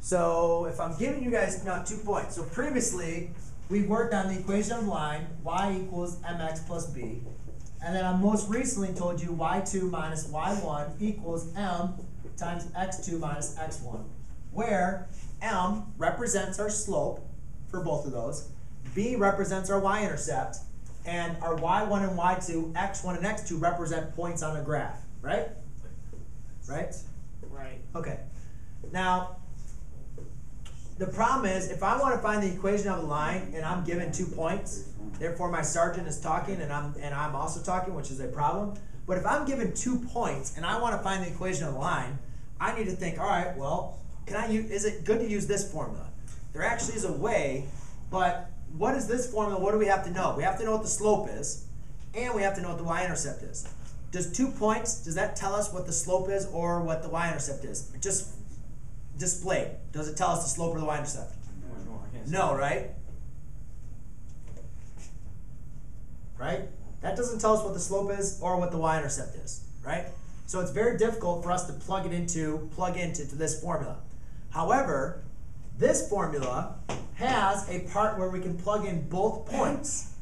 So if I'm giving you guys now 2 points, so previously we worked on the equation of line, y equals mx plus b. And then I most recently told you y2 minus y1 equals m times x2 minus x1, where m represents our slope for both of those, b represents our y-intercept, and our y1 and y2, x1 and x2 represent points on a graph, right? Right? Right. Okay. Now, the problem is, if I want to find the equation of a line and I'm given 2 points, therefore my sergeant is talking and I'm also talking, which is a problem. But if I'm given 2 points and I want to find the equation of a line, I need to think, all right, well, can I use, is it good to use this formula? There actually is a way, but what is this formula? What do we have to know? We have to know what the slope is, and we have to know what the y-intercept is. Does 2 points, does that tell us what the slope is or what the y-intercept is? Just displayed. Does it tell us the slope or the y-intercept? No, right? Right? That doesn't tell us what the slope is or what the y-intercept is, right? So it's very difficult for us to plug it into, to this formula. However, this formula has a part where we can plug in both points,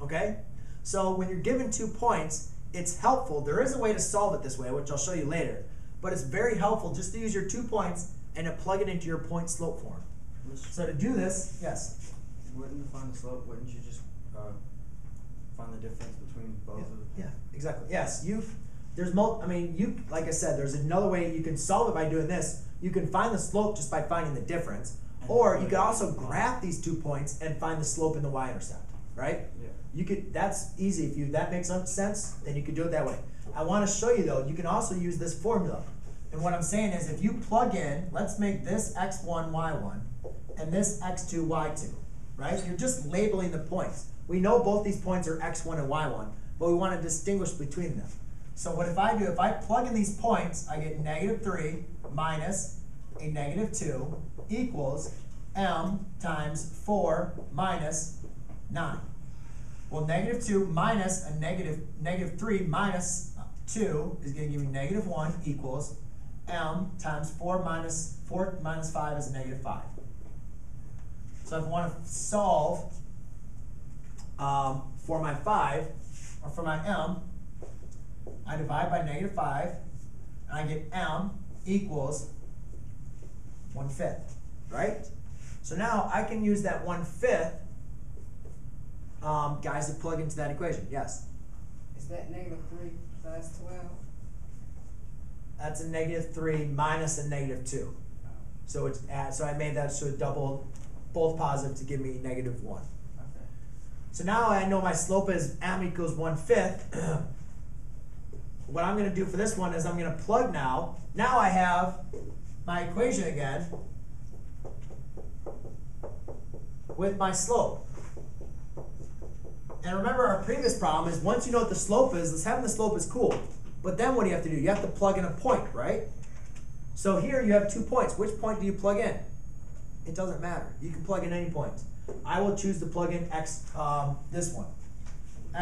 okay? So when you're given 2 points, it's helpful. There is a way to solve it this way, which I'll show you later, but it's very helpful just to use your 2 points and to plug it into your point slope form. So to do this, yes? Wouldn't you find the slope, wouldn't you just find the difference between both of them? Yeah, exactly. Yes, like I said, there's another way you can solve it by doing this. You can find the slope just by finding the difference, or you could also graph these 2 points and find the slope and the y-intercept, right? Yeah. You could. That's easy. If that makes sense, then you could do it that way. I want to show you though, you can also use this formula. And what I'm saying is if you plug in, let's make this x1, y1, and this x2, y2, right? You're just labeling the points. We know both these points are x1 and y1, but we want to distinguish between them. So what if I do, if I plug in these points, I get -3 minus a -2 equals m times 4 minus 9. Well, -2 minus a -3 minus 2 is going to give me -1 equals m times 4 minus 5 is -5. So if I want to solve for my 5, or for my m, I divide by -5, and I get m equals 1/5, right? So now I can use that 1/5, guys, to plug into that equation. Yes? Is that -3 plus 12? That's a -3 minus a -2. Oh. So it's so I made that so it doubled both positive to give me -1. Okay. So now I know my slope is m equals 1/5. What I'm going to do for this one is I'm going to plug now. Now I have my equation again with my slope. And remember our previous problem is once you know what the slope is, having the slope is cool. But then what do you have to do? You have to plug in a point, right? So here you have 2 points. Which point do you plug in? It doesn't matter. You can plug in any point. I will choose to plug in this one.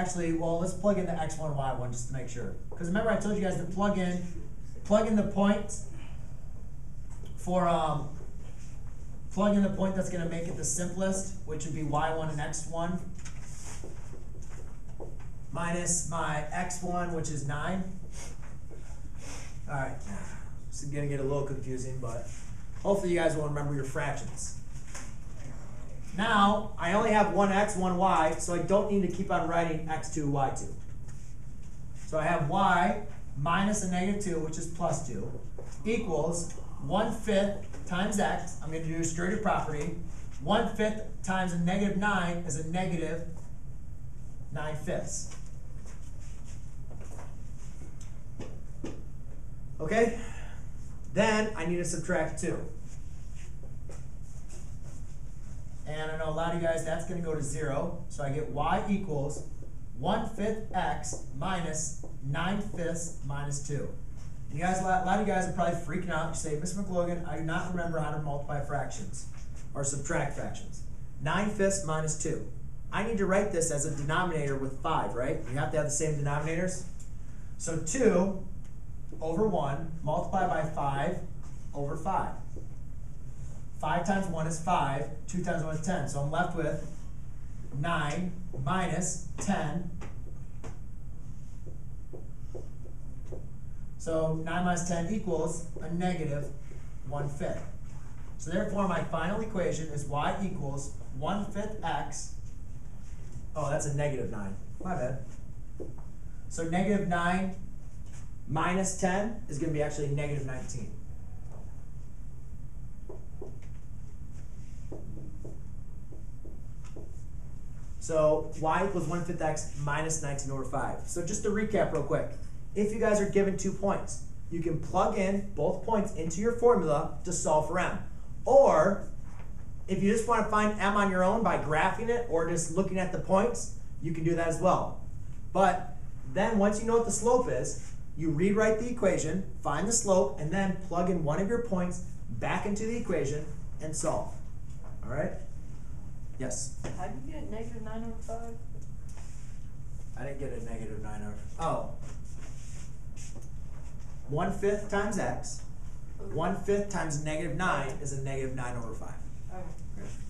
Actually, well, let's plug in the x1, y1 just to make sure. Because remember I told you guys to plug in the point for, plug in the point that's going to make it the simplest, which would be y1 and x1, minus my x1, which is 9. All right, this is going to get a little confusing, but hopefully you guys will remember your fractions. Now, I only have one x, one y, so I don't need to keep on writing x2, y2. So I have y minus a -2, which is plus 2, equals 1/5 times x. I'm going to do a straighter property. 1/5 times a -9 is a -9/5. Okay? Then I need to subtract 2. And I know a lot of you guys, that's going to go to 0. So I get y equals 1/5 x minus 9/5 minus 2. And you guys, a lot of you guys are probably freaking out. You say, Mr. McLogan, I do not remember how to multiply fractions or subtract fractions. 9/5 minus 2. I need to write this as a denominator with 5, right? You have to have the same denominators. So 2 over 1 multiplied by 5 over 5. 5 times 1 is 5, 2 times 1 is 10. So I'm left with 9 minus 10. So 9 minus 10 equals a negative 1/5. So therefore, my final equation is y equals 1/5 x. Oh, that's a negative 9. My bad. So negative 9 minus 10 is going to be actually negative 19. So y equals 1/5 x minus 19 over 5. So just to recap real quick. If you guys are given 2 points, you can plug in both points into your formula to solve for m. Or if you just want to find m on your own by graphing it or just looking at the points, you can do that as well. But then once you know what the slope is, you rewrite the equation, find the slope, and then plug in one of your points back into the equation and solve. All right? Yes? How do you get negative 9 over 5? I didn't get a negative 9 over 5. Oh. 1/5 times x, 1/5 times negative 9 is a negative 9 over 5. Okay.